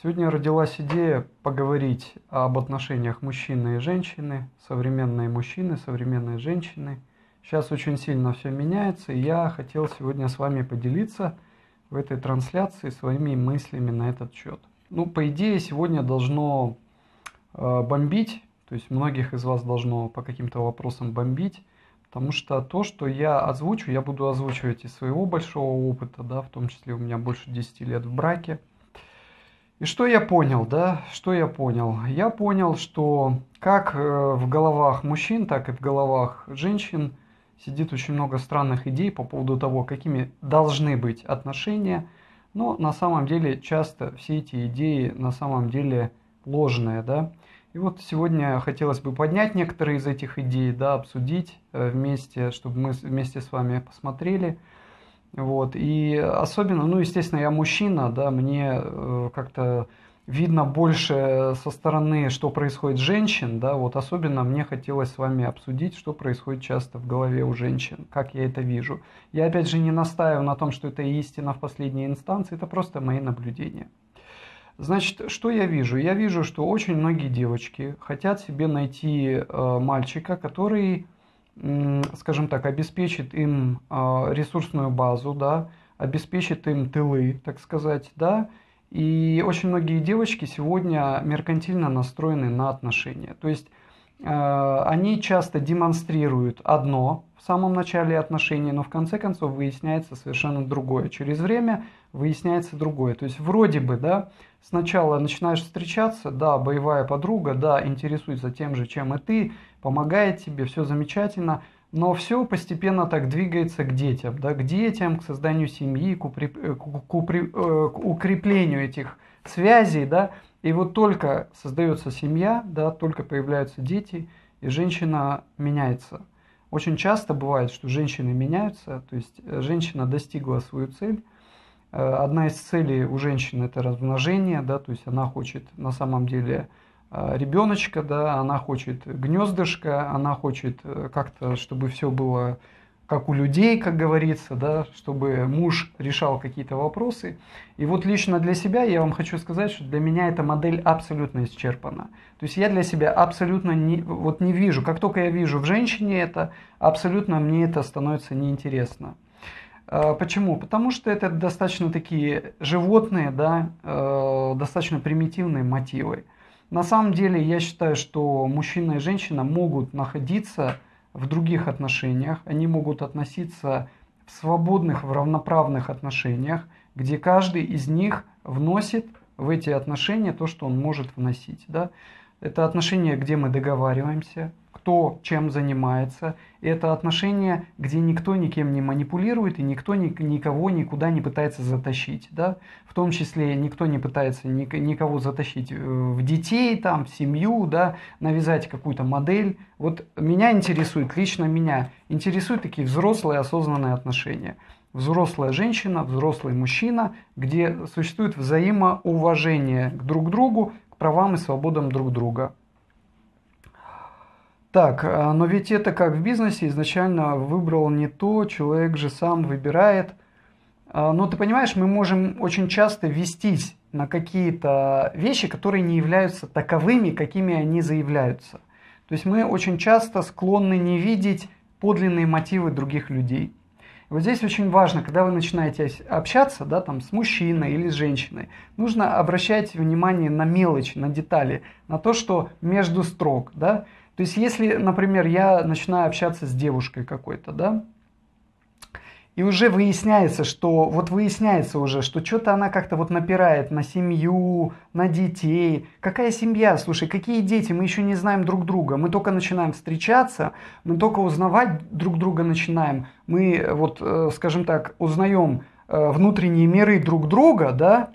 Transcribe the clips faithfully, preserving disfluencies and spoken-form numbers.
Сегодня родилась идея поговорить об отношениях мужчины и женщины, современные мужчины, современные женщины. Сейчас очень сильно все меняется, и я хотел сегодня с вами поделиться в этой трансляции своими мыслями на этот счет. Ну, по идее, сегодня должно э, бомбить, то есть многих из вас должно по каким-то вопросам бомбить, потому что то, что я озвучу, я буду озвучивать из своего большого опыта, да, в том числе у меня больше десяти лет в браке. И что я понял, да, что я понял? Я понял, что как в головах мужчин, так и в головах женщин сидит очень много странных идей по поводу того, какими должны быть отношения, но на самом деле часто все эти идеи на самом деле ложные, да. И вот сегодня хотелось бы поднять некоторые из этих идей, да, обсудить вместе, чтобы мы вместе с вами посмотрели. Вот, и особенно, ну, естественно, я мужчина, да, мне э, как-то видно больше со стороны, что происходит женщин, да, вот особенно мне хотелось с вами обсудить, что происходит часто в голове у женщин, как я это вижу. Я, опять же, не настаиваю на том, что это истина в последней инстанции, это просто мои наблюдения. Значит, что я вижу? Я вижу, что очень многие девочки хотят себе найти э, мальчика, который... скажем так, обеспечит им ресурсную базу, да, обеспечит им тылы, так сказать, да, и очень многие девочки сегодня меркантильно настроены на отношения, то есть э, они часто демонстрируют одно в самом начале отношений, но в конце концов выясняется совершенно другое, через время выясняется другое, то есть вроде бы, да, сначала начинаешь встречаться, да, боевая подруга, да, интересуется тем же, чем и ты, помогает тебе, все замечательно, но все постепенно так двигается к детям, да, к детям, к созданию семьи, к, упреп... к, упре... к укреплению этих связей, да, и вот только создается семья, да, только появляются дети, и женщина меняется. Очень часто бывает, что женщины меняются, то есть женщина достигла свою цель. Одна из целей у женщины – это размножение, да, то есть она хочет на самом деле ребеночка, да, она хочет гнездышко, она хочет как-то, чтобы все было как у людей, как говорится, да, чтобы муж решал какие-то вопросы. И вот лично для себя я вам хочу сказать, что для меня эта модель абсолютно исчерпана. То есть я для себя абсолютно не, вот не вижу, как только я вижу в женщине это, абсолютно мне это становится неинтересно. Почему? Потому что это достаточно такие животные, да, достаточно примитивные мотивы. На самом деле я считаю, что мужчина и женщина могут находиться в других отношениях, они могут относиться в свободных, в равноправных отношениях, где каждый из них вносит в эти отношения то, что он может вносить. Да? Это отношения, где мы договариваемся, кто чем занимается. И это отношения, где никто никем не манипулирует и никто никого никуда не пытается затащить. Да? В том числе никто не пытается никого затащить в детей, там, в семью, да? Навязать какую-то модель. Вот меня интересует, лично меня интересуют такие взрослые осознанные отношения. Взрослая женщина, взрослый мужчина, где существует взаимоуважение друг к другу, к правам и свободам друг друга. Так, но ведь это как в бизнесе, изначально выбрал не то, человек же сам выбирает. Но ты понимаешь, мы можем очень часто вестись на какие-то вещи, которые не являются таковыми, какими они заявляются. То есть мы очень часто склонны не видеть подлинные мотивы других людей. Вот здесь очень важно, когда вы начинаете общаться, да, там, с мужчиной или с женщиной, нужно обращать внимание на мелочи, на детали, на то, что между строк, да. То есть, если, например, я начинаю общаться с девушкой какой-то, да, и уже выясняется, что, вот выясняется уже, что что-то она как-то вот напирает на семью, на детей. Какая семья? Слушай, какие дети? Мы еще не знаем друг друга. Мы только начинаем встречаться, мы только узнавать друг друга начинаем. Мы, вот, скажем так, узнаем внутренние миры друг друга, да,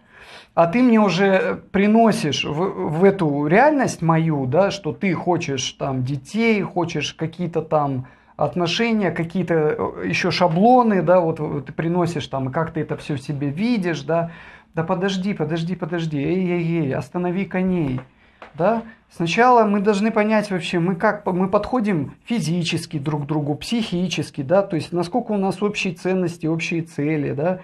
а ты мне уже приносишь в, в эту реальность мою, да, что ты хочешь там детей, хочешь какие-то там отношения, какие-то еще шаблоны, да, вот ты приносишь там, как ты это все в себе видишь, да, да подожди, подожди, подожди, эй, эй, эй, останови коней, да. Сначала мы должны понять вообще, мы как мы подходим физически друг к другу, психически, да, то есть насколько у нас общие ценности, общие цели, да,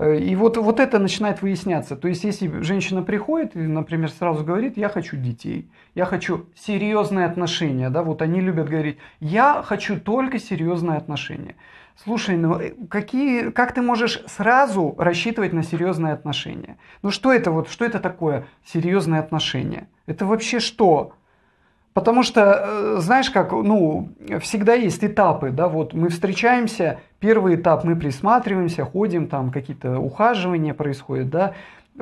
И вот, вот это начинает выясняться. То есть, если женщина приходит и, например, сразу говорит, я хочу детей, я хочу серьезные отношения, да, вот они любят говорить, я хочу только серьезные отношения. Слушай, ну какие, как ты можешь сразу рассчитывать на серьезные отношения? Ну что это вот, что это такое серьезные отношения? Это вообще что? Потому что, знаешь, как, ну, всегда есть этапы, да, вот мы встречаемся, первый этап мы присматриваемся, ходим, там какие-то ухаживания происходят, да,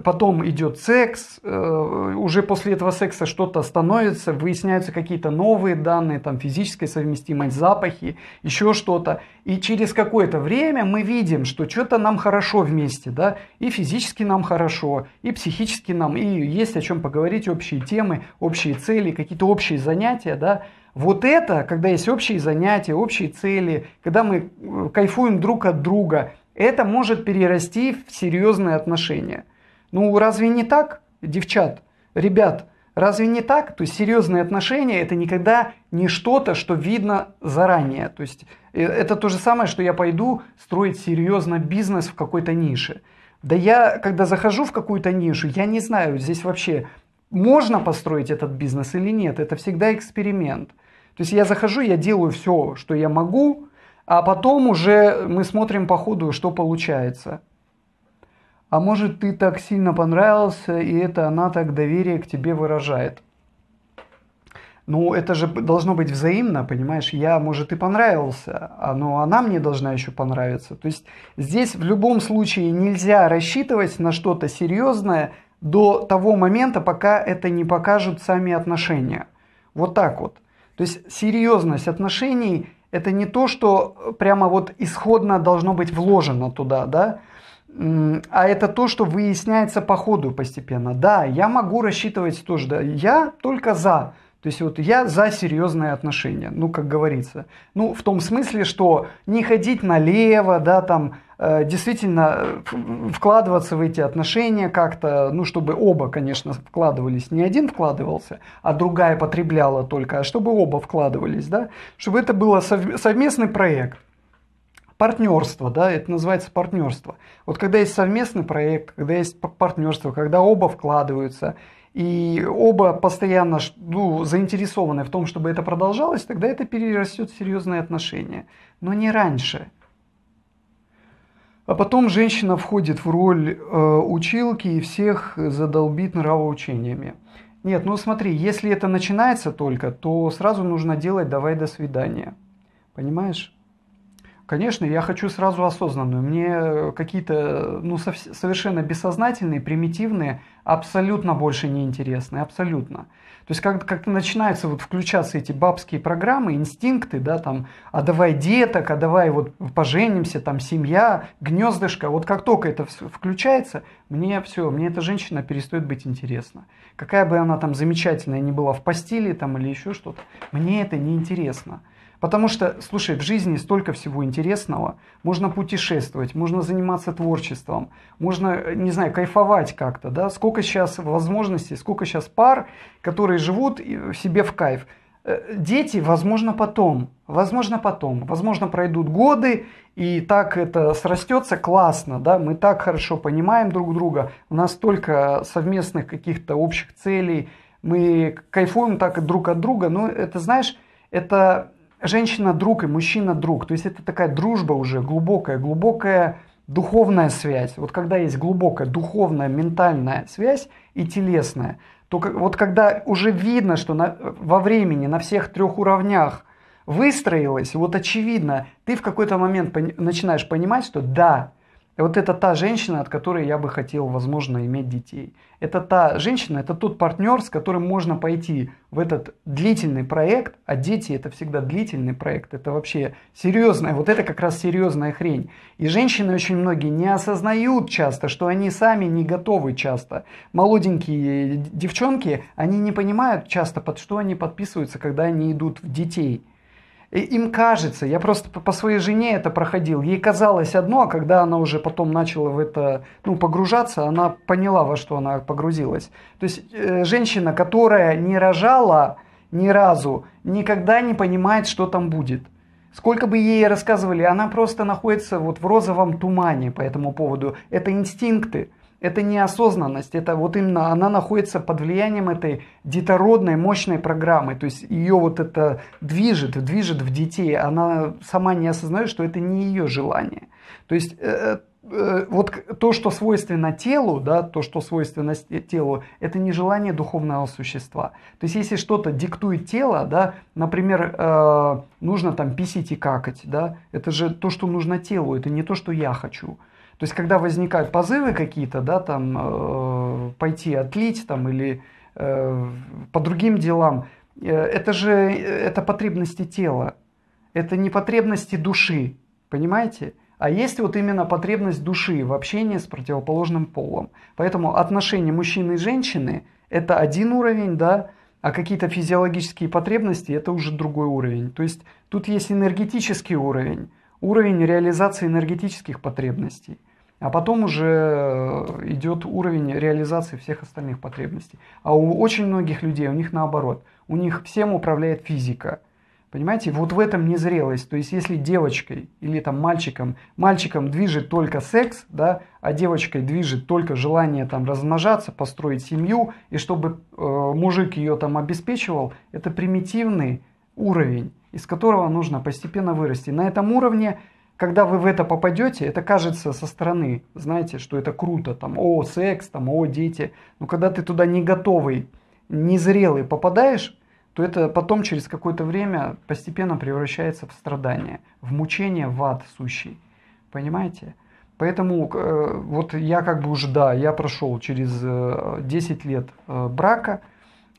потом идет секс, уже после этого секса что-то становится, выясняются какие-то новые данные, там физическая совместимость, запахи, еще что-то. И через какое-то время мы видим, что что-то нам хорошо вместе, да, и физически нам хорошо, и психически нам, и есть о чем поговорить, общие темы, общие цели, какие-то общие занятия, да. Вот это, когда есть общие занятия, общие цели, когда мы кайфуем друг от друга, это может перерасти в серьезные отношения. Ну, разве не так, девчат, ребят, разве не так? То есть серьезные отношения – это никогда не что-то, что видно заранее. То есть это то же самое, что я пойду строить серьезно бизнес в какой-то нише. Да я, когда захожу в какую-то нишу, я не знаю, здесь вообще можно построить этот бизнес или нет. Это всегда эксперимент. То есть я захожу, я делаю все, что я могу, а потом уже мы смотрим по ходу, что получается. А может, ты так сильно понравился, и это она так доверие к тебе выражает. Ну, это же должно быть взаимно, понимаешь? Я, может, и понравился, но она мне должна еще понравиться. То есть здесь в любом случае нельзя рассчитывать на что-то серьезное до того момента, пока это не покажут сами отношения. Вот так вот. То есть серьезность отношений – это не то, что прямо вот исходно должно быть вложено туда, да? А это то, что выясняется по ходу постепенно. Да, я могу рассчитывать тоже. Да, я только за. То есть вот я за серьезные отношения. Ну, как говорится. Ну, в том смысле, что не ходить налево, да, там, э, действительно вкладываться в эти отношения как-то, ну, чтобы оба, конечно, вкладывались. Не один вкладывался, а другая потребляла только, а чтобы оба вкладывались, да. Чтобы это был совместный проект. Партнерство, да, это называется партнерство. Вот когда есть совместный проект, когда есть партнерство, когда оба вкладываются, и оба постоянно, ну, заинтересованы в том, чтобы это продолжалось, тогда это перерастет в серьезные отношения. Но не раньше. А потом женщина входит в роль э, училки и всех задолбит нравоучениями. Нет, ну смотри, если это начинается только, то сразу нужно делать «давай до свидания». Понимаешь? Конечно, я хочу сразу осознанную. Мне какие-то, ну, совершенно бессознательные, примитивные, абсолютно больше неинтересные, абсолютно. То есть как, как начинаются вот включаться эти бабские программы, инстинкты, да, там, а давай деток, а давай вот поженимся, там, семья, гнездышко. Вот как только это включается, мне все, мне эта женщина перестает быть интересна. Какая бы она там замечательная ни была в постели, там, или еще что-то, мне это неинтересно. Потому что, слушай, в жизни столько всего интересного. Можно путешествовать, можно заниматься творчеством, можно, не знаю, кайфовать как-то, да? Сколько сейчас возможностей, сколько сейчас пар, которые живут в себе в кайф. Дети, возможно, потом, возможно, потом, возможно, пройдут годы, и так это срастется классно, да? Мы так хорошо понимаем друг друга, у нас столько совместных каких-то общих целей, мы кайфуем так друг от друга, но это, знаешь, это... Женщина-друг и мужчина-друг. То есть это такая дружба уже глубокая, глубокая духовная связь. Вот когда есть глубокая духовная, ментальная связь и телесная, то вот когда уже видно, что на, во времени на всех трех уровнях выстроилась, вот очевидно, ты в какой-то момент пони- начинаешь понимать, что да, вот это та женщина, от которой я бы хотел, возможно, иметь детей. Это та женщина, это тот партнер, с которым можно пойти в этот длительный проект. А дети – это всегда длительный проект. Это вообще серьезная, вот это как раз серьезная хрень. И женщины очень многие не осознают часто, что они сами не готовы часто. Молоденькие девчонки, они не понимают часто, под что они подписываются, когда они идут в детей. Им кажется, я просто по своей жене это проходил, ей казалось одно, а когда она уже потом начала в это, ну, погружаться, она поняла, во что она погрузилась. То есть э, женщина, которая не рожала ни разу, никогда не понимает, что там будет. Сколько бы ей рассказывали, она просто находится вот в розовом тумане по этому поводу. Это инстинкты, это неосознанность, это вот именно она находится под влиянием этой детородной мощной программы. То есть ее вот это движет, движет в детей, она сама не осознает, что это не ее желание. То есть э, э, вот то, что свойственно телу, да, то, что свойственно телу, это не желание духовного существа. То есть если что-то диктует тело, да, например, э, нужно там писить и какать, да, это же то, что нужно телу, это не то, что я хочу. То есть когда возникают позывы какие-то, да, там э, пойти отлить там, или э, по другим делам, э, это же это потребности тела, это не потребности души, понимаете? А есть вот именно потребность души в общении с противоположным полом. Поэтому отношения мужчины и женщины – это один уровень, да, а какие-то физиологические потребности – это уже другой уровень. То есть тут есть энергетический уровень, уровень реализации энергетических потребностей. А потом уже идет уровень реализации всех остальных потребностей. А у очень многих людей, у них наоборот, у них всем управляет физика. Понимаете, вот в этом незрелость. То есть, если девочкой или там мальчиком, мальчиком движет только секс, да, а девочкой движет только желание там размножаться, построить семью, и чтобы э, мужик ее там обеспечивал, это примитивный уровень, из которого нужно постепенно вырасти. На этом уровне, когда вы в это попадете, это кажется со стороны, знаете, что это круто, там, о, секс, там, о, дети. Но когда ты туда не готовый, незрелый попадаешь, то это потом через какое-то время постепенно превращается в страдание, в мучение, в ад сущий. Понимаете? Поэтому э, вот я как бы уже, да, я прошел через э, десять лет э, брака,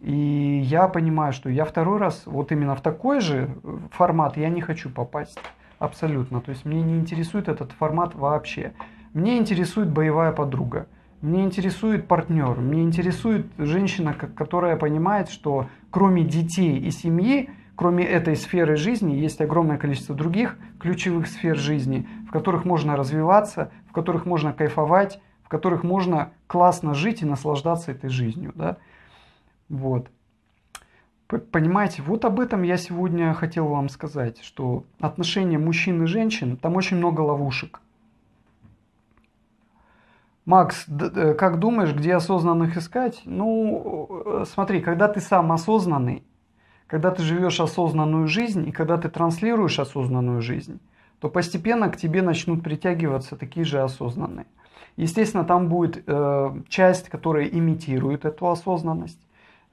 и я понимаю, что я второй раз вот именно в такой же формат я не хочу попасть абсолютно. То есть мне не интересует этот формат вообще. Мне интересует боевая подруга. Мне интересует партнер, мне интересует женщина, которая понимает, что кроме детей и семьи, кроме этой сферы жизни, есть огромное количество других ключевых сфер жизни, в которых можно развиваться, в которых можно кайфовать, в которых можно классно жить и наслаждаться этой жизнью. Да? Вот. Понимаете, вот об этом я сегодня хотел вам сказать, что отношения мужчин и женщин, там очень много ловушек. Макс, как думаешь, где осознанных искать? Ну, смотри, когда ты сам осознанный, когда ты живешь осознанную жизнь и когда ты транслируешь осознанную жизнь, то постепенно к тебе начнут притягиваться такие же осознанные. Естественно, там будет э, часть, которая имитирует эту осознанность.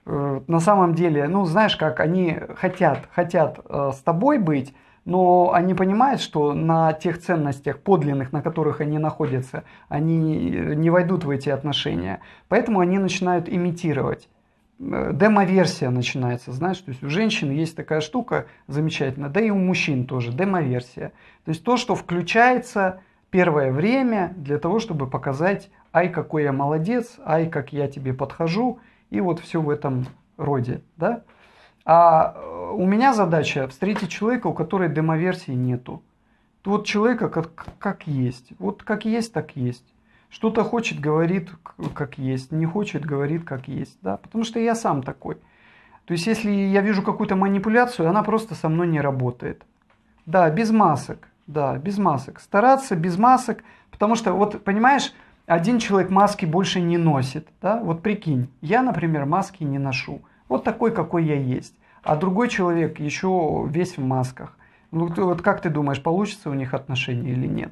Э, на самом деле, ну, знаешь, как они хотят, хотят э, с тобой быть, но они понимают, что на тех ценностях подлинных, на которых они находятся, они не войдут в эти отношения. Поэтому они начинают имитировать. Демоверсия начинается, знаешь, то есть у женщин есть такая штука замечательная, да и у мужчин тоже, демоверсия. То есть то, что включается первое время для того, чтобы показать, ай, какой я молодец, ай, как я тебе подхожу, и вот все в этом роде, да? А у меня задача встретить человека, у которого демоверсии нету. Вот человека как, как есть. Вот как есть, так есть. Что-то хочет, говорит, как есть. Не хочет, говорит, как есть. Да? Потому что я сам такой. То есть, если я вижу какую-то манипуляцию, она просто со мной не работает. Да, без масок. Да, без масок. Стараться без масок. Потому что, вот понимаешь, один человек маски больше не носит. Да? Вот прикинь, я, например, маски не ношу. Вот такой, какой я есть. А другой человек еще весь в масках. Ну, вот как ты думаешь, получится у них отношения или нет?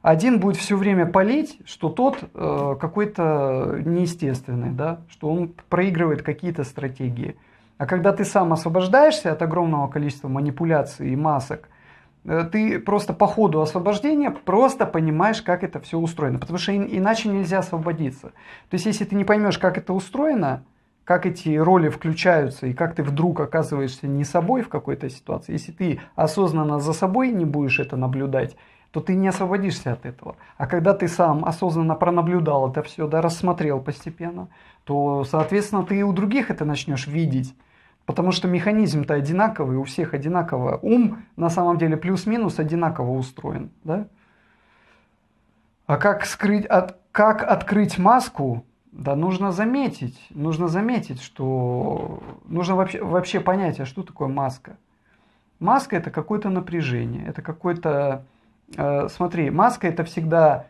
Один будет все время палить, что тот э, какой-то неестественный, да? Что он проигрывает какие-то стратегии. А когда ты сам освобождаешься от огромного количества манипуляций и масок, э, ты просто по ходу освобождения просто понимаешь, как это все устроено. Потому что иначе нельзя освободиться. То есть, если ты не поймешь, как это устроено, как эти роли включаются и как ты вдруг оказываешься не собой в какой-то ситуации, если ты осознанно за собой не будешь это наблюдать, то ты не освободишься от этого. А когда ты сам осознанно пронаблюдал это все, да, рассмотрел постепенно, то, соответственно, ты и у других это начнешь видеть. Потому что механизм-то одинаковый, у всех одинаково. Ум на самом деле плюс-минус одинаково устроен. Да? А как скрыть, от, как открыть маску? Да, нужно заметить, нужно заметить, что нужно вообще, вообще понять, а что такое маска. Маска – это какое-то напряжение, это какое-то… Э, смотри, маска – это всегда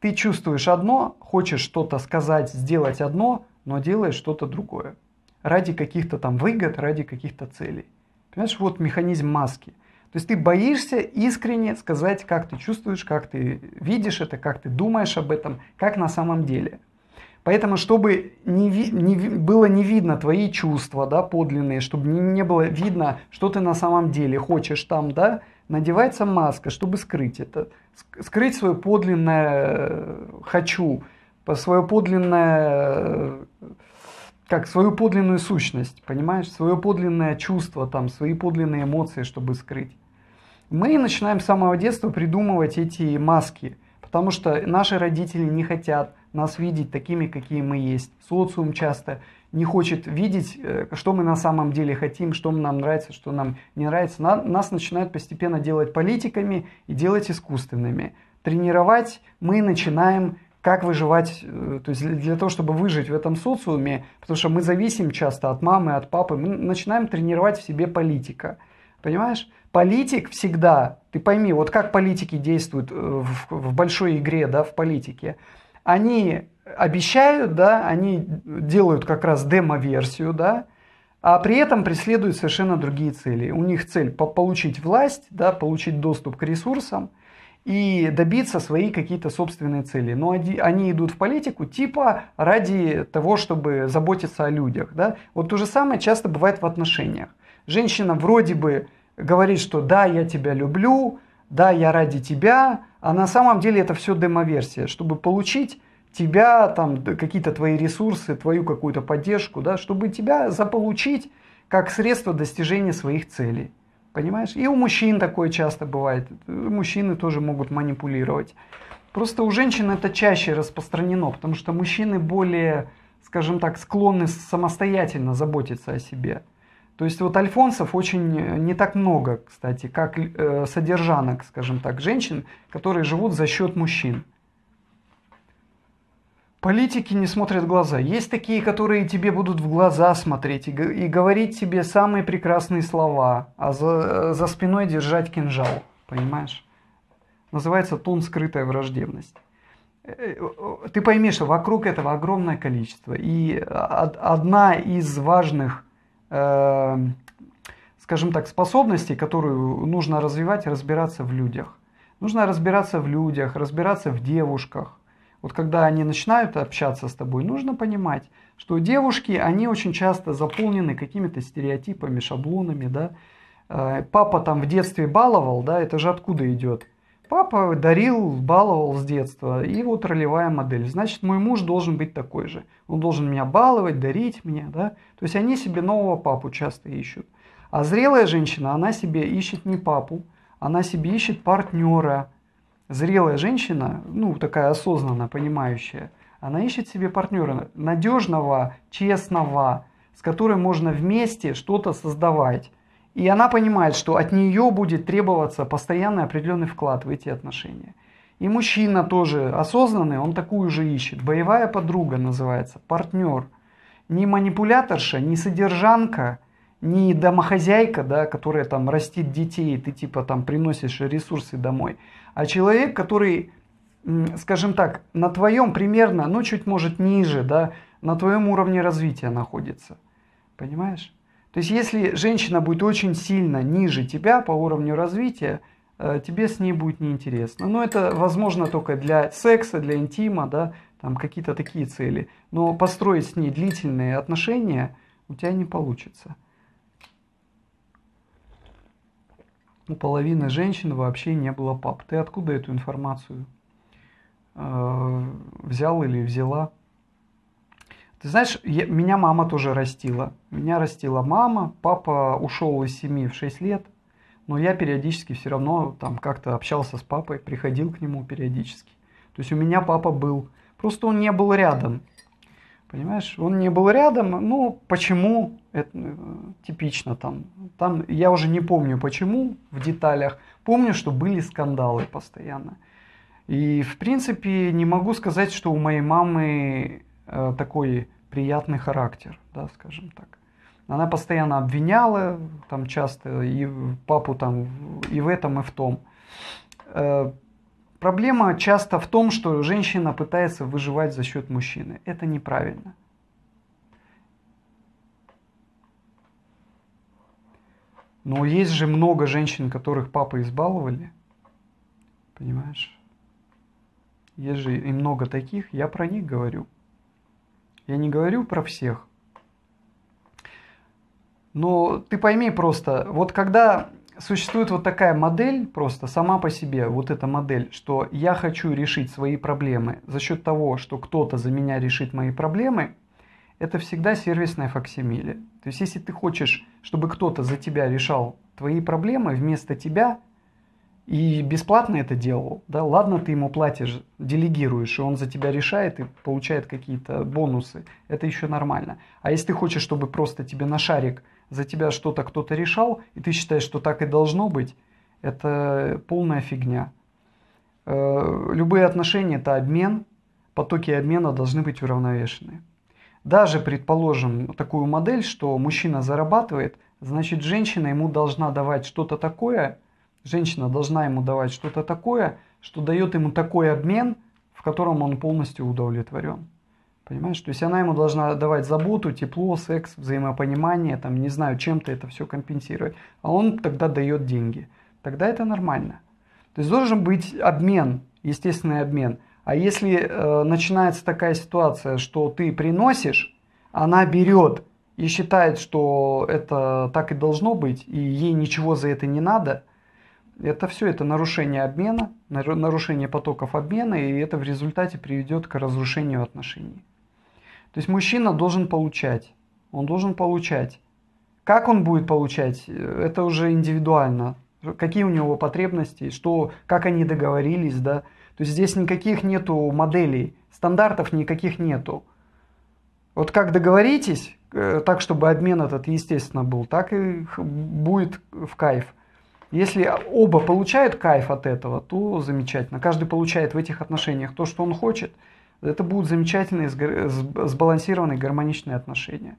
ты чувствуешь одно, хочешь что-то сказать, сделать одно, но делаешь что-то другое. Ради каких-то там выгод, ради каких-то целей. Понимаешь, вот механизм маски. То есть ты боишься искренне сказать, как ты чувствуешь, как ты видишь это, как ты думаешь об этом, как на самом деле. Поэтому, чтобы не ви- не ви- было не видно твои чувства, да, подлинные, чтобы не, не было видно, что ты на самом деле хочешь там, да, надевается маска, чтобы скрыть это. Скрыть свое подлинное «хочу», свое подлинное… как свою подлинную сущность, понимаешь, свое подлинное чувство, там, свои подлинные эмоции, чтобы скрыть. Мы начинаем с самого детства придумывать эти маски, потому что наши родители не хотят нас видеть такими, какие мы есть. Социум часто не хочет видеть, что мы на самом деле хотим, что нам нравится, что нам не нравится. Нас начинают постепенно делать политиками и делать искусственными. Тренировать мы начинаем… Как выживать, то есть для того, чтобы выжить в этом социуме, потому что мы зависим часто от мамы, от папы, мы начинаем тренировать в себе политика. Понимаешь? Политик всегда, ты пойми, вот как политики действуют в, в большой игре, да, в политике. Они обещают, да, они делают как раз демо-версию, да, а при этом преследуют совершенно другие цели. У них цель по- получить власть, да, получить доступ к ресурсам и добиться свои какие-то собственные цели. Но они идут в политику типа ради того, чтобы заботиться о людях. Да? Вот то же самое часто бывает в отношениях. Женщина вроде бы говорит, что да, я тебя люблю, да, я ради тебя, а на самом деле это все демоверсия, чтобы получить тебя, там, какие-то твои ресурсы, твою какую-то поддержку, да, чтобы тебя заполучить как средство достижения своих целей. Понимаешь? И у мужчин такое часто бывает. Мужчины тоже могут манипулировать. Просто у женщин это чаще распространено, потому что мужчины более, скажем так, склонны самостоятельно заботиться о себе. То есть вот альфонсов очень не так много, кстати, как э, содержанок, скажем так, женщин, которые живут за счет мужчин. Политики не смотрят в глаза. Есть такие, которые тебе будут в глаза смотреть и, и говорить тебе самые прекрасные слова, а за, за спиной держать кинжал, понимаешь? Называется тон «скрытая враждебность». Ты пойми, что вокруг этого огромное количество. И одна из важных, э, скажем так, способностей, которую нужно развивать, разбираться в людях. Нужно разбираться в людях, разбираться в девушках. Вот когда они начинают общаться с тобой, нужно понимать, что девушки, они очень часто заполнены какими-то стереотипами, шаблонами, да. Папа там в детстве баловал, да, это же откуда идет? Папа дарил, баловал с детства, и вот ролевая модель. Значит, мой муж должен быть такой же. Он должен меня баловать, дарить мне, да. То есть они себе нового папу часто ищут. А зрелая женщина, она себе ищет не папу, она себе ищет партнера. Зрелая женщина, ну такая осознанно понимающая, она ищет себе партнера надежного, честного, с которым можно вместе что-то создавать. И она понимает, что от нее будет требоваться постоянный определенный вклад в эти отношения. И мужчина тоже осознанный, он такую же ищет. Боевая подруга называется, партнер. Не манипуляторша, не содержанка, не домохозяйка, да, которая там растит детей, ты типа там приносишь ресурсы домой, а человек, который, скажем так, на твоем примерно, ну чуть может ниже, да, на твоем уровне развития находится. Понимаешь? То есть если женщина будет очень сильно ниже тебя по уровню развития, тебе с ней будет неинтересно. Но это возможно только для секса, для интима, да, там какие-то такие цели. Но построить с ней длительные отношения у тебя не получится. У половины женщин вообще не было пап. Ты откуда эту информацию э, взял или взяла? Ты знаешь, я, меня мама тоже растила. Меня растила мама, папа ушел из семьи в шесть лет, но я периодически все равно там как-то общался с папой, приходил к нему периодически. То есть у меня папа был, просто он не был рядом. Понимаешь, он не был рядом, ну почему, это типично там, там, я уже не помню почему в деталях, помню, что были скандалы постоянно. И в принципе не могу сказать, что у моей мамы э, такой приятный характер, да, скажем так. Она постоянно обвиняла, там часто, и папу там и в этом, и в том. Проблема часто в том, что женщина пытается выживать за счет мужчины. Это неправильно. Но есть же много женщин, которых папы избаловали. Понимаешь? Есть же и много таких, я про них говорю. Я не говорю про всех. Но ты пойми просто, вот когда существует вот такая модель, просто сама по себе, вот эта модель, что я хочу решить свои проблемы за счет того, что кто-то за меня решит мои проблемы, это всегда сервисное факсимиле. То есть, если ты хочешь, чтобы кто-то за тебя решал твои проблемы вместо тебя, и бесплатно это делал, да, ладно, ты ему платишь, делегируешь, и он за тебя решает и получает какие-то бонусы, это еще нормально. А если ты хочешь, чтобы просто тебе на шарик за тебя что-то кто-то решал, и ты считаешь, что так и должно быть, это полная фигня. Любые отношения – это обмен, потоки обмена должны быть уравновешены. Даже, предположим, такую модель, что мужчина зарабатывает, значит, женщина ему должна давать что-то такое, Женщина должна ему давать что-то такое, что дает ему такой обмен, в котором он полностью удовлетворен. Понимаешь? То есть она ему должна давать заботу, тепло, секс, взаимопонимание, там, не знаю, чем-то это все компенсировать. А он тогда дает деньги. Тогда это нормально. То есть должен быть обмен, естественный обмен. А если э, начинается такая ситуация, что ты приносишь, она берет и считает, что это так и должно быть, и ей ничего за это не надо, это все, это нарушение обмена, нарушение потоков обмена, и это в результате приведет к разрушению отношений. То есть мужчина должен получать, он должен получать. Как он будет получать, это уже индивидуально. Какие у него потребности, что, как они договорились, да. То есть здесь никаких нету моделей, стандартов никаких нету. Вот как договоритесь, так чтобы обмен этот естественно был, так и будет в кайф. Если оба получают кайф от этого, то замечательно. Каждый получает в этих отношениях то, что он хочет. Это будут замечательные, сбалансированные, гармоничные отношения.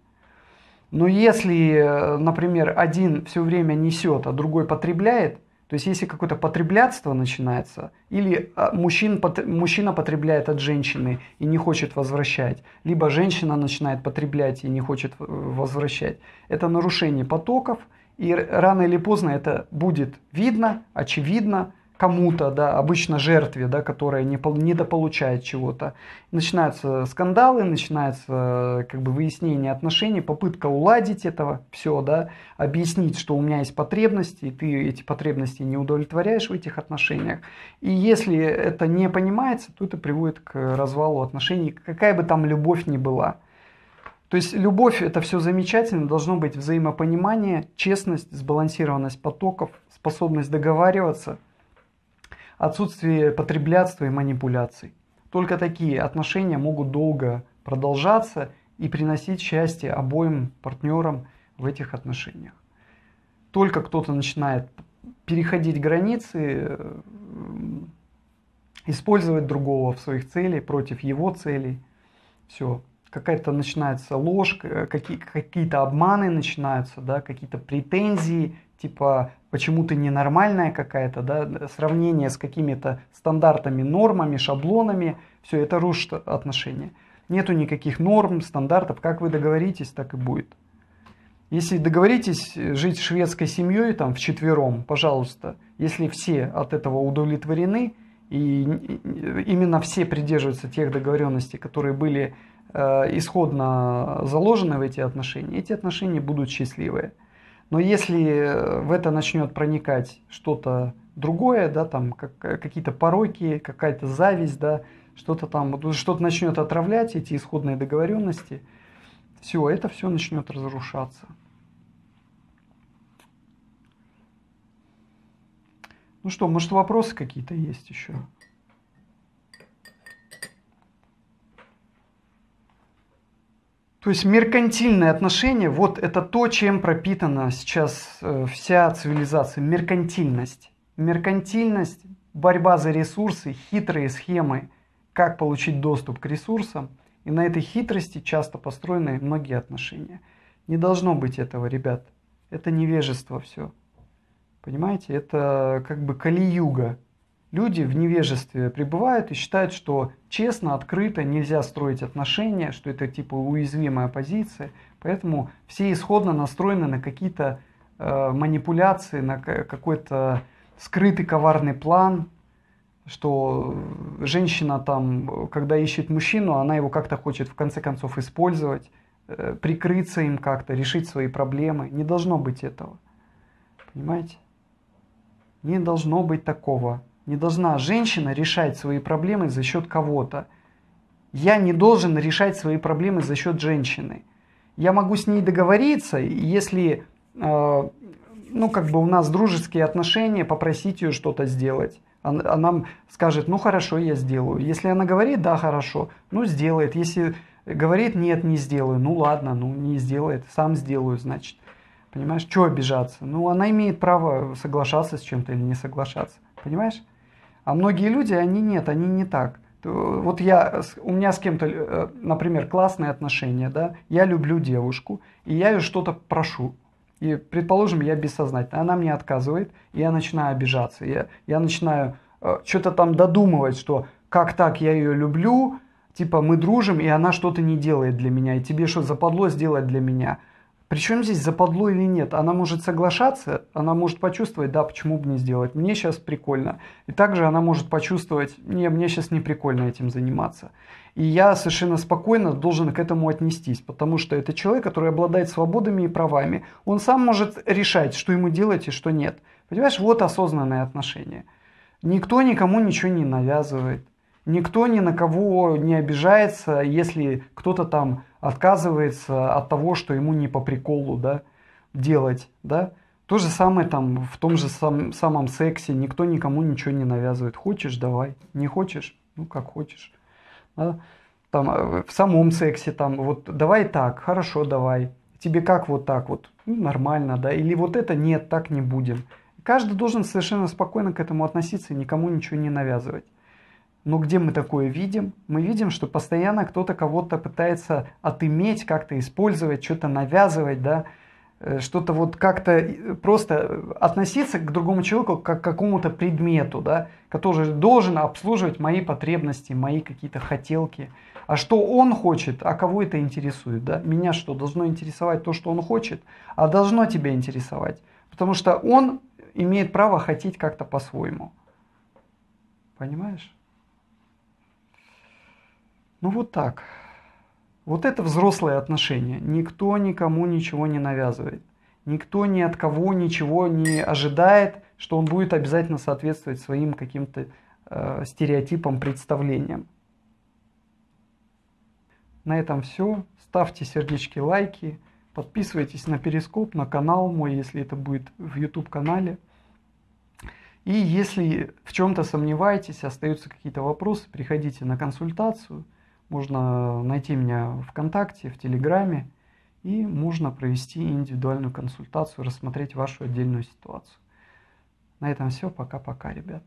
Но если, например, один все время несет, а другой потребляет, то есть если какое-то потреблятство начинается, или мужчин, мужчина потребляет от женщины и не хочет возвращать, либо женщина начинает потреблять и не хочет возвращать, это нарушение потоков. И рано или поздно это будет видно, очевидно кому-то, да, обычно жертве, да, которая не, недополучает чего-то. Начинаются скандалы, начинается как бы выяснение отношений, попытка уладить этого все, да, объяснить, что у меня есть потребности, и ты эти потребности не удовлетворяешь в этих отношениях. И если это не понимается, то это приводит к развалу отношений, какая бы там любовь ни была. То есть любовь – это все замечательно, должно быть взаимопонимание, честность, сбалансированность потоков, способность договариваться, отсутствие потреблятства и манипуляций. Только такие отношения могут долго продолжаться и приносить счастье обоим партнерам в этих отношениях. Только кто-то начинает переходить границы, использовать другого в своих целях, против его целей, все. Какая-то начинается ложь, какие-то обманы начинаются, да, какие-то претензии, типа почему ты ненормальная какая-то, да, сравнение с какими-то стандартами, нормами, шаблонами, все это рушит отношения. Нету никаких норм, стандартов, как вы договоритесь, так и будет. Если договоритесь жить шведской семьей там вчетвером, пожалуйста, если все от этого удовлетворены, и именно все придерживаются тех договоренностей, которые были исходно заложены в эти отношения, эти отношения будут счастливые. Но если в это начнет проникать что-то другое, да, там как, какие-то пороки, какая-то зависть, да, что-то там, что-то начнет отравлять эти исходные договоренности, все, это все начнет разрушаться. Ну что, может, вопросы какие-то есть еще? То есть меркантильные отношения, вот это то, чем пропитана сейчас вся цивилизация. Меркантильность. Меркантильность, борьба за ресурсы, хитрые схемы, как получить доступ к ресурсам. И на этой хитрости часто построены многие отношения. Не должно быть этого, ребят. Это невежество все. Понимаете, это как бы кали-юга. Люди в невежестве пребывают и считают, что честно, открыто нельзя строить отношения, что это типа уязвимая позиция. Поэтому все исходно настроены на какие-то э, манипуляции, на какой-то скрытый коварный план, что женщина там, когда ищет мужчину, она его как-то хочет в конце концов использовать, э, прикрыться им как-то, решить свои проблемы. Не должно быть этого. Понимаете? Не должно быть такого. Не должна женщина решать свои проблемы за счет кого-то. Я не должен решать свои проблемы за счет женщины. Я могу с ней договориться, если э, ну, как бы у нас дружеские отношения, попросить ее что-то сделать. Она, она скажет, ну хорошо, я сделаю. Если она говорит, да, хорошо, ну сделает. Если говорит, нет, не сделаю, ну ладно, ну не сделает, сам сделаю, значит. Понимаешь, чего обижаться? Ну она имеет право соглашаться с чем-то или не соглашаться, понимаешь? А многие люди, они нет, они не так. Вот я, у меня с кем-то, например, классные отношения, да, я люблю девушку, и я ее что-то прошу. И, предположим, я бессознательно, она мне отказывает, и я начинаю обижаться. Я, я начинаю э, что-то там додумывать, что как так, я ее люблю, типа мы дружим, и она что-то не делает для меня, и тебе что, западло сделать для меня. Причем здесь западло или нет? Она может соглашаться, она может почувствовать, да, почему бы не сделать, мне сейчас прикольно. И также она может почувствовать, не, мне сейчас не прикольно этим заниматься. И я совершенно спокойно должен к этому отнестись, потому что это человек, который обладает свободами и правами. Он сам может решать, что ему делать и что нет. Понимаешь, вот осознанное отношение. Никто никому ничего не навязывает. Никто ни на кого не обижается, если кто-то там отказывается от того, что ему не по приколу, да, делать, да. То же самое там в том же сам, самом сексе, никто никому ничего не навязывает. Хочешь, давай, не хочешь, ну как хочешь. Да? Там, в самом сексе там, вот давай так, хорошо, давай. Тебе как вот так вот, ну, нормально, да, или вот это нет, так не будем. Каждый должен совершенно спокойно к этому относиться и никому ничего не навязывать. Но где мы такое видим? Мы видим, что постоянно кто-то кого-то пытается отыметь, как-то использовать, что-то навязывать, да? Что-то вот как-то просто относиться к другому человеку как к какому-то предмету, да? Который должен обслуживать мои потребности, мои какие-то хотелки. А что он хочет, а кого это интересует, да? Меня что, должно интересовать то, что он хочет? А должно тебя интересовать. Потому что он имеет право хотеть как-то по-своему. Понимаешь? Ну вот так. Вот это взрослые отношения. Никто никому ничего не навязывает. Никто ни от кого ничего не ожидает, что он будет обязательно соответствовать своим каким-то э, стереотипам, представлениям. На этом все. Ставьте сердечки, лайки. Подписывайтесь на Перископ, на канал мой, если это будет в YouTube-канале. И если в чем-то сомневаетесь, остаются какие-то вопросы, приходите на консультацию. Можно найти меня ВКонтакте, в Телеграме, и можно провести индивидуальную консультацию, рассмотреть вашу отдельную ситуацию. На этом все. Пока-пока, ребят.